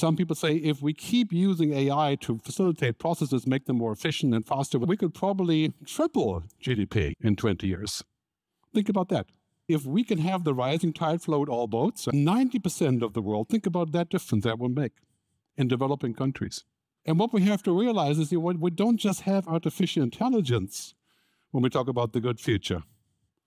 Some people say if we keep using AI to facilitate processes, make them more efficient and faster, we could probably triple GDP in 20 years. Think about that. If we can have the rising tide float all boats, 90% of the world, think about that difference that will make in developing countries. And what we have to realize is that we don't just have artificial intelligence when we talk about the good future.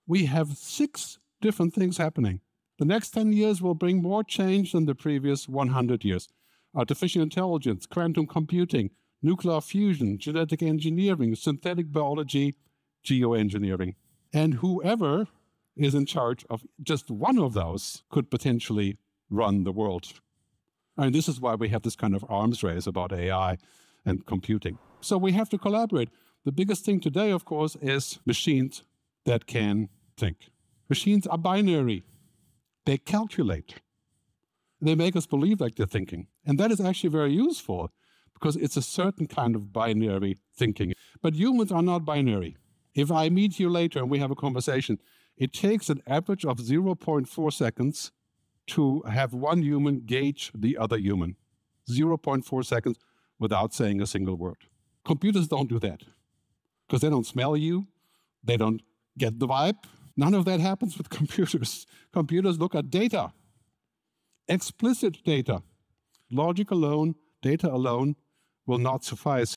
We have 6 different things happening. The next 10 years will bring more change than the previous 100 years. Artificial intelligence, quantum computing, nuclear fusion, genetic engineering, synthetic biology, geoengineering. And whoever is in charge of just one of those could potentially run the world. And this is why we have this kind of arms race about AI and computing. So we have to collaborate. The biggest thing today, of course, is machines that can think. Machines are binary. They calculate. They make us believe like they're thinking. And that is actually very useful because it's a certain kind of binary thinking. But humans are not binary. If I meet you later and we have a conversation, it takes an average of 0.4 seconds to have one human gauge the other human. 0.4 seconds without saying a single word. Computers don't do that because they don't smell you. They don't get the vibe. None of that happens with computers. Computers look at data, explicit data. Logic alone, data alone will not suffice.